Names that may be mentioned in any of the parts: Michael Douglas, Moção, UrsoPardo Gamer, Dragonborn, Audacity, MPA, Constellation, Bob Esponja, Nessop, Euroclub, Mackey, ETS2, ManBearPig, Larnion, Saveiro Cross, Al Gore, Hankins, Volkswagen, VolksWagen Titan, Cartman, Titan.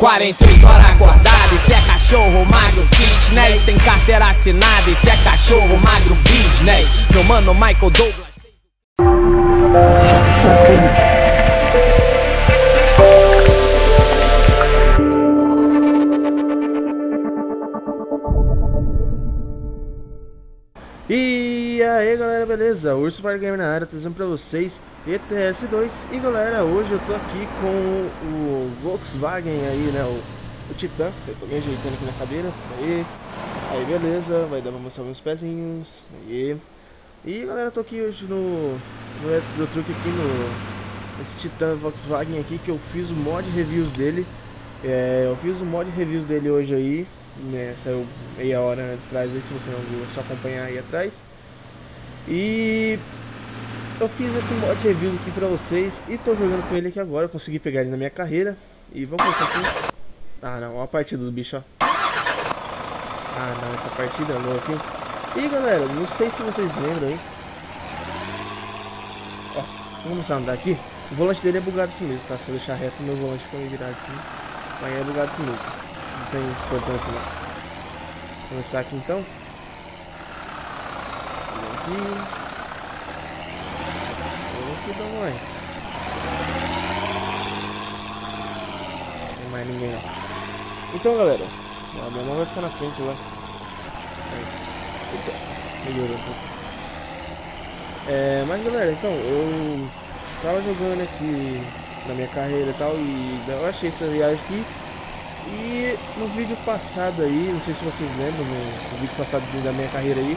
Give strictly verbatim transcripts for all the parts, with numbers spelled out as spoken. quarenta e oito horas acordado. E se é cachorro magro fitness, sem carteira assinada. E se é cachorro magro business, meu mano Michael Douglas. E aí galera, beleza? Urso Park Game na área, trazendo pra vocês E T S dois. E galera, hoje eu tô aqui com o Volkswagen aí, né? O, o Titan. Eu tô me ajeitando aqui na cadeira. Aí, aí beleza, vai dar pra mostrar meus pezinhos. Aí. E galera, eu tô aqui hoje no, no, no truque aqui no, nesse Titan Volkswagen aqui, que eu fiz o mod reviews dele. É, eu fiz o mod reviews dele hoje aí, né, saiu meia hora atrás aí, se você não viu, é só acompanhar aí atrás. E eu fiz esse mod review aqui pra vocês e tô jogando com ele aqui agora, eu consegui pegar ele na minha carreira. E vamos começar aqui. Ah não, olha a partida do bicho, ó. Ah não, essa partida andou aqui. E galera, não sei se vocês lembram aí. Ó, vamos começar a andar aqui. O volante dele é bugado assim mesmo, tá? Se eu deixar reto, meu volante fica virado assim. Mas é bugado assim mesmo. Não tem importância não. Vou começar aqui então. Vamos aqui. Vamos aqui da mãe. Não tem mais ninguém não. Então galera, a minha mão vai ficar na frente lá. Melhorou um pouco. É, mas galera, então eu tava jogando aqui na minha carreira e tal, e eu achei essa viagem aqui. E no vídeo passado aí, não sei se vocês lembram, no vídeo passado da minha carreira aí,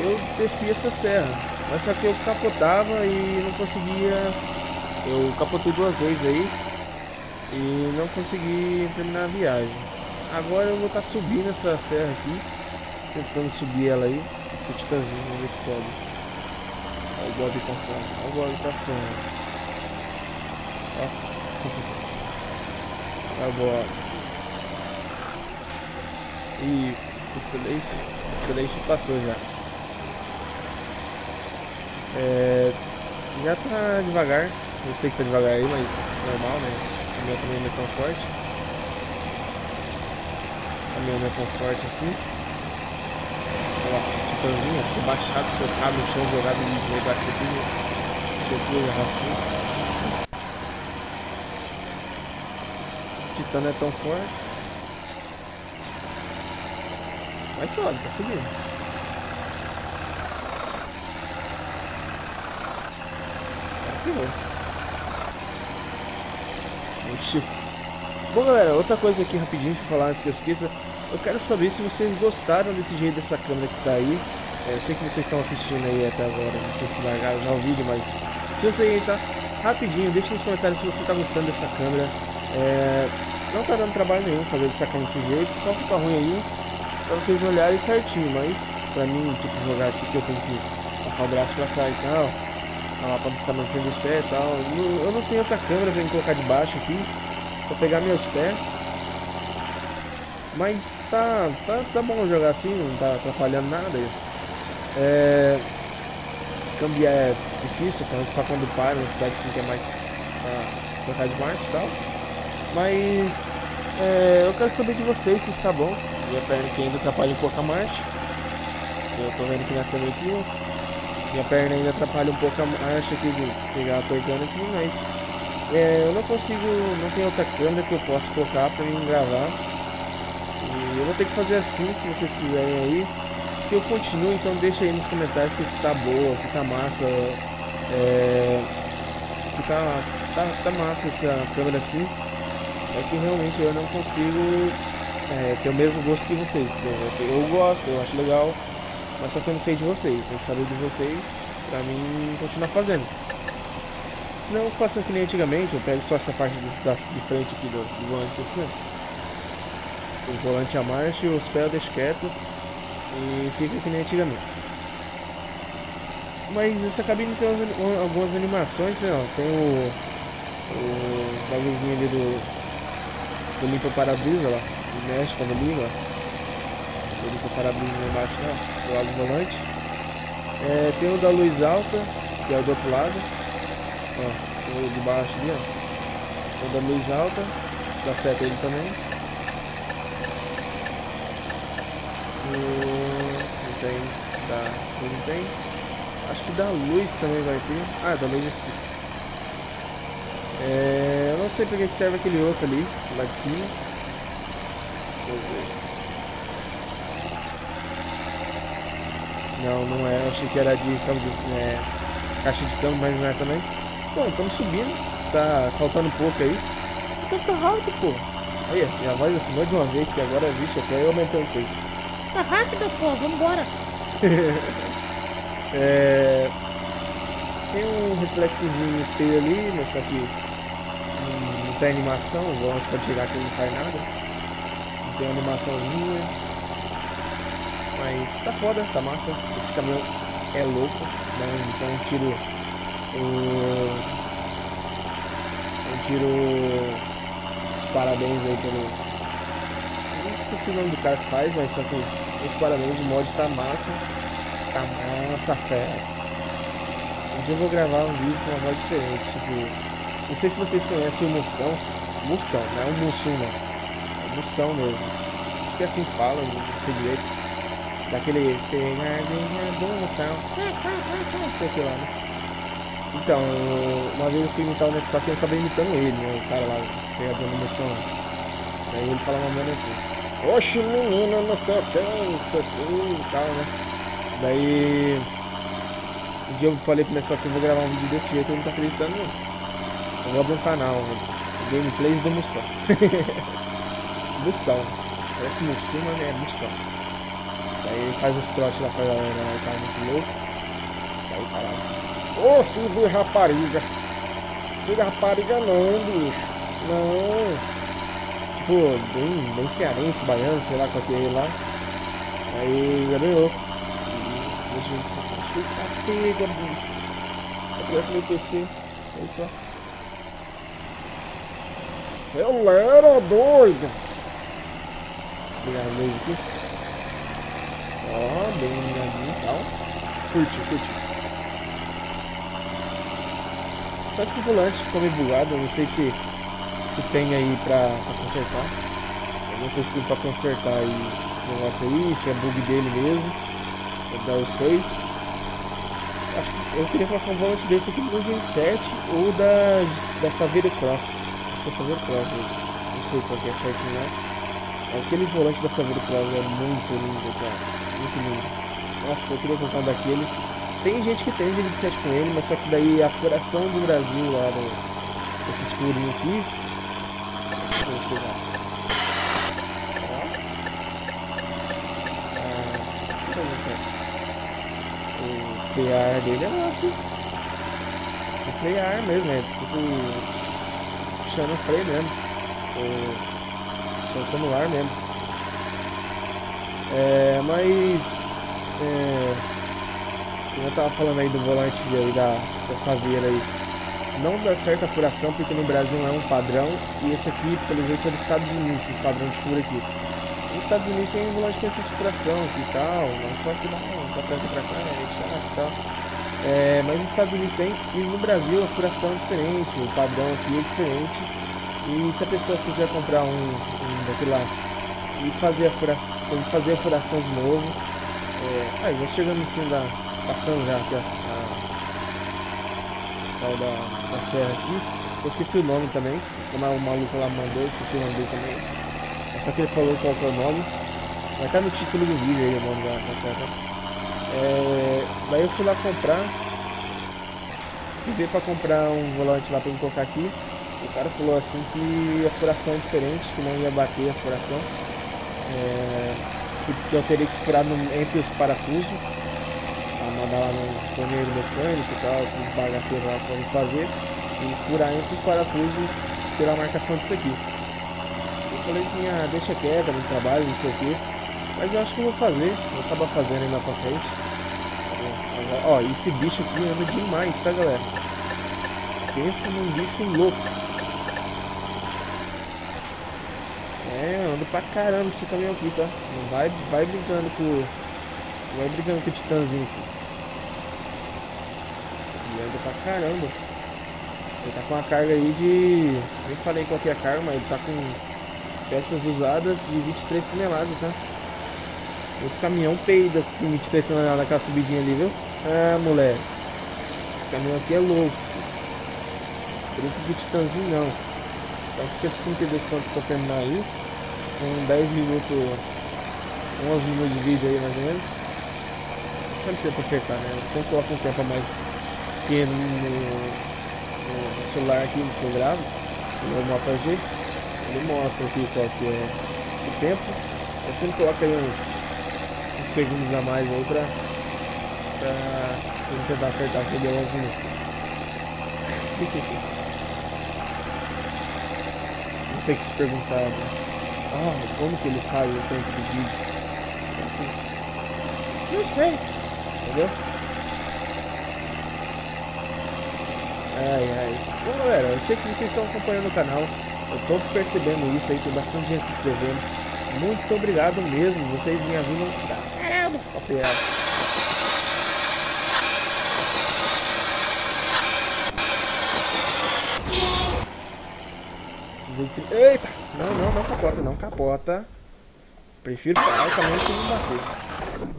eu desci essa serra, mas só que eu capotava e não conseguia. Eu capotei duas vezes aí e não consegui terminar a viagem. Agora eu vou estar tá subindo essa serra aqui, tentando subir ela aí, o Titanzinho, vamos ver se sobe. Olha o Bob passando, olha o Bob passando. Ó, olha o Bob. E Constellation, Constellation passou já. É, já tá devagar, eu sei que tá devagar aí, mas normal, né? A minha também não é tão forte. A minha não é tão forte assim. Ó, Titanzinho, ficou baixado, socado no chão, jogado no chão, jogado tudo, socou e arrastou. Titan não é tão forte. Mas sobe, tá subindo. Tá. Oxi. Bom galera, outra coisa aqui rapidinho pra falar antes que eu esqueça. Eu quero saber se vocês gostaram desse jeito, dessa câmera que tá aí. É, eu sei que vocês estão assistindo aí até agora, não sei se largaram já o vídeo, mas se você aí tá rapidinho, deixa nos comentários se você tá gostando dessa câmera. É, não tá dando trabalho nenhum fazer dessa câmera desse jeito, só fica ruim aí pra vocês olharem certinho, mas pra mim, tipo, jogar aqui que eu tenho que passar o braço pra cá e tal, lá pra buscar meu fio dos pés e tal. Eu não tenho outra câmera pra me colocar debaixo aqui, pra pegar meus pés. Mas tá, tá, tá bom jogar assim, não tá atrapalhando nada. É, cambiar é difícil, só quando para, na cidade assim que é mais pra trocar de marcha e tal. Mas é, eu quero saber de vocês se está bom. Minha perna aqui ainda atrapalha um pouco a marcha. Eu tô vendo aqui na câmera aqui. Minha perna ainda atrapalha um pouco a marcha aqui de pegar a torcando aqui, mas é, eu não consigo, não tem outra câmera que eu possa colocar pra mim gravar. Eu vou ter que fazer assim, se vocês quiserem aí, que eu continuo, então deixa aí nos comentários que tá boa, que tá massa, é, que tá, tá, tá massa essa câmera assim. É que realmente eu não consigo é, ter o mesmo gosto que vocês. Eu gosto, eu acho legal, mas só que eu não sei de vocês, tem que saber de vocês pra mim continuar fazendo. Senão eu faço que nem antigamente, eu pego só essa parte de, da, de frente aqui do, do volante assim. O volante a marcha e os pés eu deixo quieto e fica que nem antigamente. Mas essa cabine tem algumas animações, né? Ó, tem o, o bagulhozinho ali do do limpa para-brisa lá, ele mexe quando liga. O limpa para-brisa embaixo lá, do lado do volante. É, tem o da luz alta, que é o do outro lado. Ó, o de baixo ali, ó. O da luz alta. dá seta ele também. Hum, não tem, dá, não tem. Acho que da luz também vai ter. Ah, da luz é, eu não sei porque que serve aquele outro ali, lá de cima. Deixa eu ver. Não, não é, eu achei que era de, de é, caixa de câmbio, mas não é também. Bom, estamos subindo, tá faltando pouco aí. Tá rápido, pô. Aí, minha voz assinou de uma vez, que agora, vixe, até eu aumentei o peito. Tá rápido, pô, vambora. É... Tem um reflexozinho no espelho ali, mas só que hum, não tem animação, vou pode tirar que não faz nada. Não tem animaçãozinha. Mas tá foda, tá massa. Esse caminhão é louco, né? Então eu tiro o... Eu tiro os parabéns aí pelo... Eu esqueci o nome do cara que faz, mas só que os parabéns, o mod tá massa. Tá massa, fera. Um dia eu vou gravar um vídeo com uma voz diferente, tipo... Não sei se vocês conhecem o Moção. Moção, não é o Moção, não. É o Moção mesmo. Acho que assim fala, não sei direito. Daquele pegadinha do Moção, não sei o que lá, né? Então, uma vez eu fui imitar o Nessop e eu acabei imitando ele, né? O cara lá, pegadinha do Moção. Daí ele fala uma merda assim: oxe, menina, não sei o que, não sei o que e tal, né? Daí, um dia eu falei pro Nessop que eu vou gravar um vídeo desse jeito e ele não tá acreditando, não. Eu vou abrir um canal, gameplays do Moção. Moção, parece Moção, mas é Moção. Aí faz os trotes lá pra galera, né? Tá muito louco. Aí fala assim: ô oh, filho do rapariga! Filho da rapariga não, bicho! Não! Tipo, bem, bem cearense, baiano, sei lá qual que é ele lá. Aí ganhou. E a gente só pensei, tá pega, bicho! Eu queria que meu P C. Aí só. Acelera, doido! Vou pegar a luz aqui. Ó, oh, bem iluminadinho e tal. Curte, curte. Só esse volante ficou meio bugado, eu não sei se, se tem aí pra, pra consertar. Eu não sei se tem pra consertar aí o negócio aí, se é bug dele mesmo. Eu sei. Eu queria colocar um volante desse aqui do vinte e sete ou da, da Saveiro Cross. Acho que é Saveiro Cross, não sei qual que é certinho lá. Mas aquele volante da Saveiro Cross é muito lindo, cara. Muito lindo. Nossa, eu queria colocar um daquele. Tem gente que tem vinte e sete com ele, mas só que daí a coração do Brasil lá, no, esses furinhos aqui. Deixa eu pegar. Ah, o frear dele é massa. O frear mesmo, é tipo puxando o freio mesmo. Soltando o ar mesmo. É, mas é, eu tava falando aí do volante aí da, da Saveiro aí, não dá certa furação porque no Brasil é um padrão e esse aqui pelo jeito é dos Estados Unidos, o padrão de fura aqui. Nos Estados Unidos tem um volante com essa furação aqui e tal, mas só que não, pra trás e pra cá é chato e tal. É, mas nos Estados Unidos tem e no Brasil a furação é diferente, o padrão aqui é diferente e se a pessoa quiser comprar um, um daquele lá e fazer a furação, tem que fazer a furação de novo. É, aí, já chegando em cima da... Passando já aqui, ó. A, a, da, da serra aqui. Eu esqueci o nome também. Como o maluco lá mandou, eu esqueci o nome dele também. Só que ele falou qual que é o nome. Vai estar no título do vídeo aí o nome da, da serra. É, daí eu fui lá comprar. E veio pra comprar um volante lá pra eu colocar aqui. O cara falou assim que a furação é diferente, que não ia bater a furação. É, que eu teria que furar no, entre os parafusos, tá, mandar lá no torneiro mecânico e tal, que os bagaceiros lá podem fazer, e furar entre os parafusos pela marcação disso aqui. Eu falei assim: ah, deixa quieto, não trabalho, não sei o que, mas eu acho que eu vou fazer, vou acabar fazendo ainda pra frente. Agora, ó, esse bicho aqui anda demais, tá galera? Pensa num bicho louco. Pra caramba esse caminhão aqui, tá? Vai, vai brincando com vai brincando com o Titanzinho aqui. E anda pra caramba. Ele tá com uma carga aí de... nem falei qual que é a carga, mas ele tá com peças usadas de vinte e três toneladas, tá? Esse caminhão peida com vinte e três toneladas naquela subidinha ali, viu? Ah, moleque. Esse caminhão aqui é louco. Truque de Titanzinho não. Tá com cento e trinta e dois pontos pra terminar aí. Com dez minutos... onze minutos de vídeo aí, mais ou menos. Sempre tenta acertar, né? Eu sempre coloco um tempo a mais pequeno no... o celular aqui que eu gravo, o mapa G, ele mostra aqui qual que é o tempo. Eu sempre coloco aí uns, uns segundos a mais aí pra, pra tentar acertar aquele onze minutos. Não sei que se perguntava, ah, como que ele sabe o tempo do vídeo? Assim, não sei, entendeu? Ai, ai. Bom, galera, eu sei que vocês estão acompanhando o canal. Eu tô percebendo isso aí, tem bastante gente se inscrevendo. Muito obrigado mesmo, vocês me ajudam. Caramba! Eita! Não, não, não capota, não capota. Prefiro parar o caminho que não bater.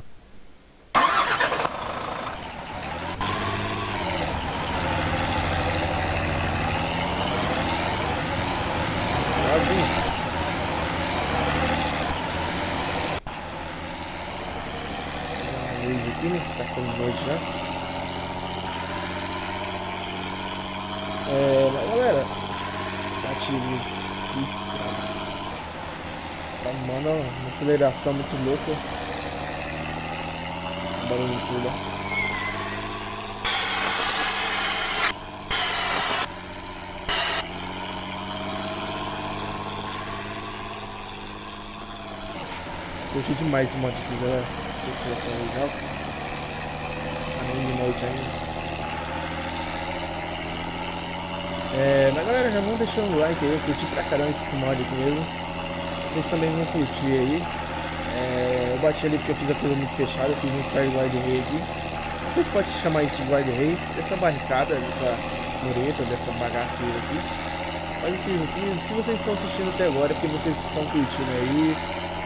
Tá ficando noite já. É, mas galera, ativo tá manda uma aceleração muito louca. Barulho tudo. Curti demais esse monte aqui, galera. Curti essa legal. De noite ainda. É, mas galera, já vão deixando o like aí, eu curti pra caramba esse mod aqui mesmo. Vocês também vão curtir aí. É, eu bati ali porque eu fiz a coisa muito fechada, eu fiz um pé de guarda-rei aqui. Vocês podem chamar isso de guarda-rei, dessa barricada, dessa mureta, dessa bagaceira aqui. Olha que aqui, se vocês estão assistindo até agora é porque vocês estão curtindo aí.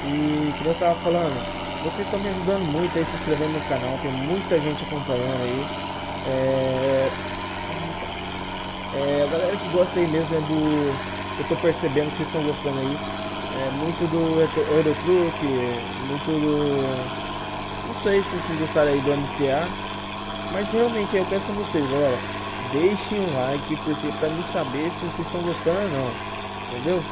E como eu tava falando, vocês estão me ajudando muito aí se inscrevendo no canal, tem muita gente acompanhando aí. É... é a galera que gosta aí mesmo é do... eu tô percebendo que vocês estão gostando aí. É muito do Euroclub, muito do... não sei se vocês gostaram aí do M P A. Mas realmente eu peço a vocês, galera, deixem um like, porque pra mim saber se vocês estão gostando ou não. Entendeu?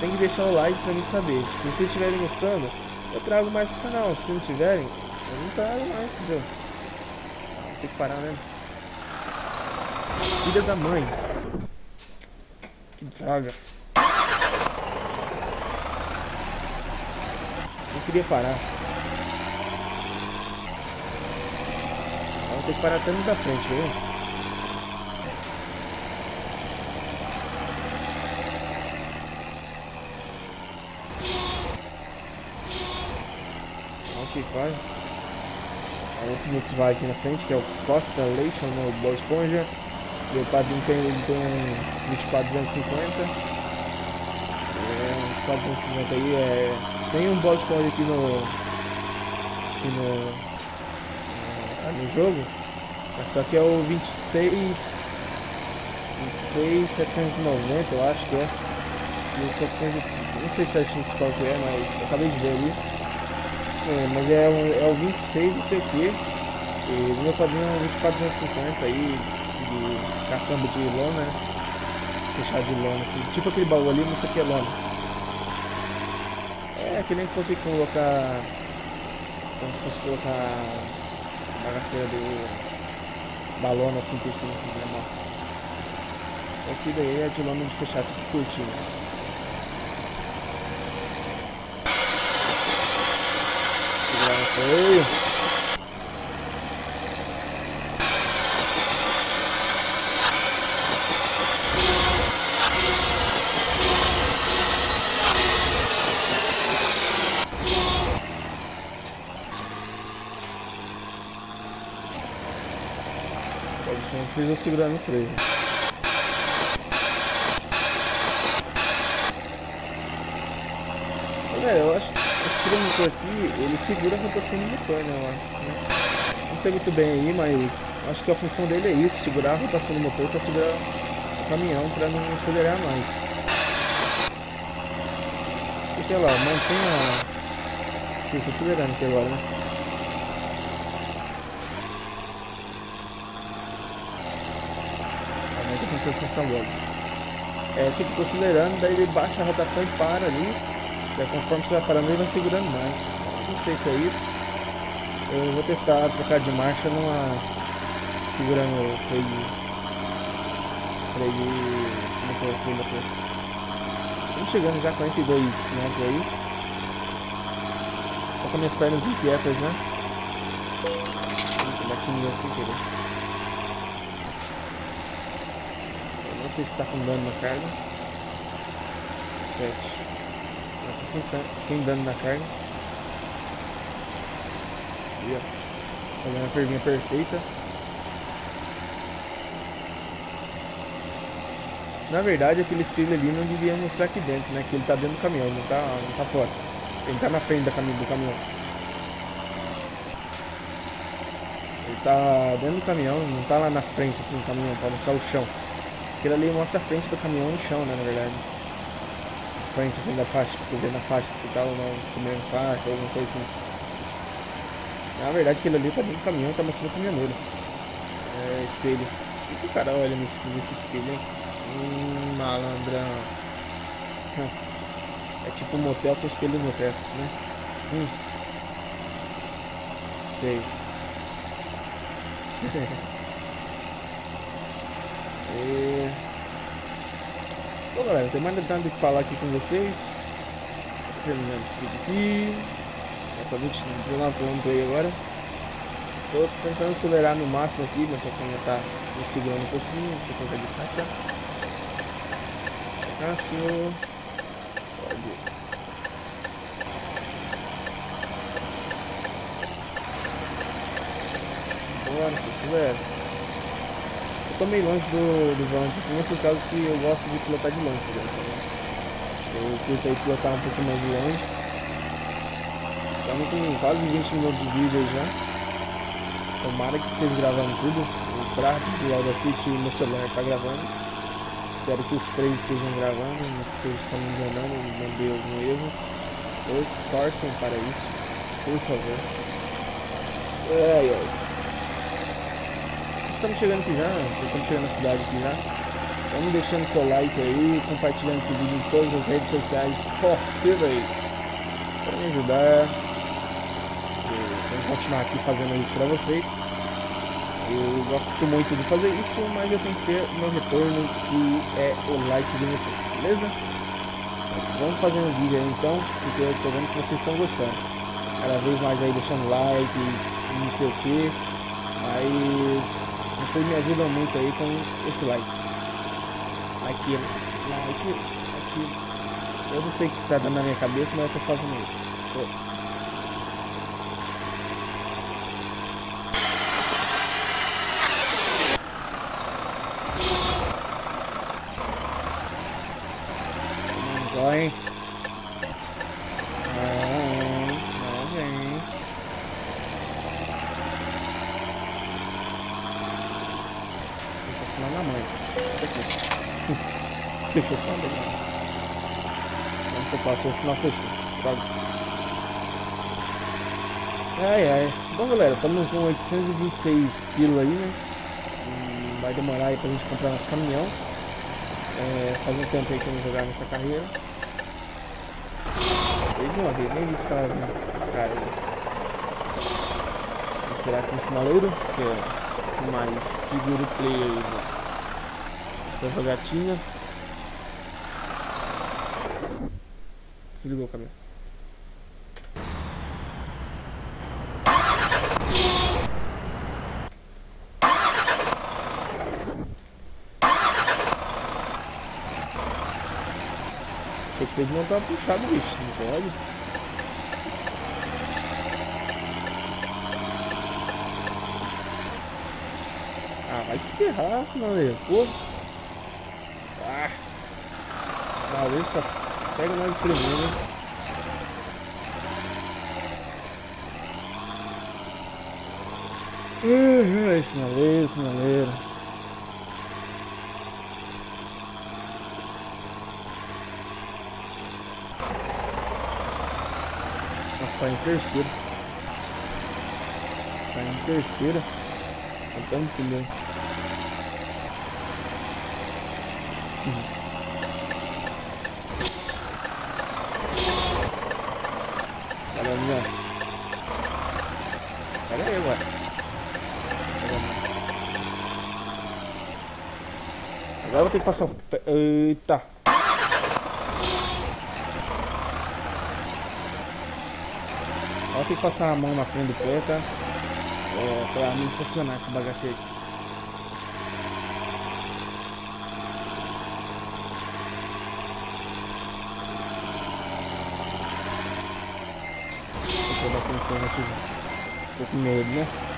Tem que deixar o like pra mim saber. Se vocês estiverem gostando, eu trago mais pro canal. Se não tiverem, eu não trago mais, entendeu? Tem que parar, né? Filha da mãe. Que droga. Não queria parar. Ela tem que parar até muito da frente, viu? Vai. É outro Volkswagen aqui na frente, que é o Constellation, né? O Bob Esponja. Meu padrinho tem, ele tem um vinte e quatro duzentos e cinquenta. É, um vinte e quatro duzentos e cinquenta aí. É, tem um Bob Esponja aqui no, aqui no, no, no jogo. Só que é o vinte e seis, vinte e seis setecentos e noventa, eu acho que é. E o setecentos, não sei certinho qual que é, mas eu acabei de ver ali. É, mas é, um, é o vinte e seis, não sei o que. E meu padrinho é um vinte e quatro duzentos e cinquenta aí, de caçamba de lona, né? Fechado de lona, assim. Tipo aquele baú ali, não sei o que é lona. É, que nem fosse colocar... como se fosse colocar a bagaceira de... balona, assim, por cima, que é mal. Só que daí é de lona de fechar tudo curtinho. Ei. Pode ser um freio segurando o freio. Velho, eu acho que esse motor aqui, ele segura a rotação do motor, né, eu acho, né? Não sei muito bem aí, mas acho que a função dele é isso, segurar a rotação do motor para segurar o caminhão, para não acelerar mais. Porque lá, mantém a... Fica acelerando aqui agora, né? Agora eu tenho que alcançar logo. É, tipo, tô acelerando, daí ele baixa a rotação e para ali. Daí conforme você vai parando, ele vai segurando mais. Não sei se é isso. Eu vou testar, trocar de marcha numa... Segurando o freio. Freio... Como é que é o freio da coisa? Estamos chegando já a quarenta e dois quilômetros aí. Tô com minhas pernas inquietas, né? Vou dar quinze sem querer. Não sei se está com dano na carga. sete. Sem, sem dano na carga. E ó, fazendo uma curvinha perfeita. Na verdade, aquele trilho ali não devia mostrar aqui dentro, né? Que ele está dentro do caminhão, não está não tá fora. Ele está na frente do caminhão. Ele está dentro do caminhão, não está lá na frente assim do caminhão, para mostrar o chão. Aquilo ali mostra a frente do caminhão no chão, né, na verdade. Frente, assim, da faixa, que você vê na faixa, se tá ou não comendo faixa, alguma coisa assim. Na verdade, aquilo ali tá dentro do caminhão, tá mostrando o caminhoneiro. É, espelho. Por que o cara olha nesse, nesse espelho, hein? Hum, malandrão. É tipo um motel com espelho no teto, né? Hum. Sei. E... Bom, galera, não tem mais nada do que falar aqui com vocês. Terminando esse vídeo aqui. Já tô vinte e nove quilômetros aí agora. Tô tentando acelerar no máximo aqui, mas só que ainda tá me segurando um pouquinho. Deixa eu tentar de cá, tá? Cá, senhor. Pode. Bora, acelera. Eu tô meio longe do, do volante assim, é por causa que eu gosto de pilotar de longe, né? Eu curto aí pilotar um pouco mais de longe. Estamos com quase vinte minutos de vídeo aí já. Tomara que esteja gravando tudo. O Prax, o Audacity e o meu celular tá gravando. Espero que os três estejam gravando, não estejam me enganando, não deu algum erro. Eles torcem para isso, por favor. Ai, ai. Estamos chegando aqui já, estamos chegando na cidade aqui já. Vamos deixando seu like aí, compartilhando esse vídeo em todas as redes sociais possíveis para me ajudar. Eu vou continuar aqui fazendo isso para vocês. Eu gosto muito de fazer isso, mas eu tenho que ter meu retorno, que é o like de vocês, beleza? Vamos fazendo o vídeo aí então, porque eu tô vendo que vocês estão gostando. Cada vez mais aí deixando like, não sei o que, mas... Vocês me ajudam muito aí com esse like. Aqui, aqui, aqui. Eu não sei o que tá dando na minha cabeça, mas eu tô fazendo isso. Tô. Não vai. Não, não vem. Na mãe. Fechou só, né? Vamos que eu passo, senão fechou. Ai, ai. Bom, galera, estamos com oitocentos e vinte e seis quilos aí, né? E vai demorar aí pra gente comprar nosso caminhão. É, faz um tempo aí que eu não jogava nessa carreira. Desde uma vez, nem vi se tava vindo. Cara, vou esperar aqui no sinaleiro, porque é mais seguro o play aí, né? Essa jogatinha. Desligou o caminhão. Tem que ter de montar puxado, bicho. Não pode. Ah, vai se ferrar, sinaleiro, pô. Ah, sinaleiro só pega nós escrevendo, né? Uhum, sinaleiro, sinaleiro. Passar em terceira. Passar em terceira. Tentando primeiro. Uhum. Pera aí, ué. Agora eu vou ter que passar. Eita. Agora eu tenho que passar a mão na frente do pé, tá? É, pra não funcionar esse bagaceiro aqui. Vou dar atenção aqui. Tô com medo, né?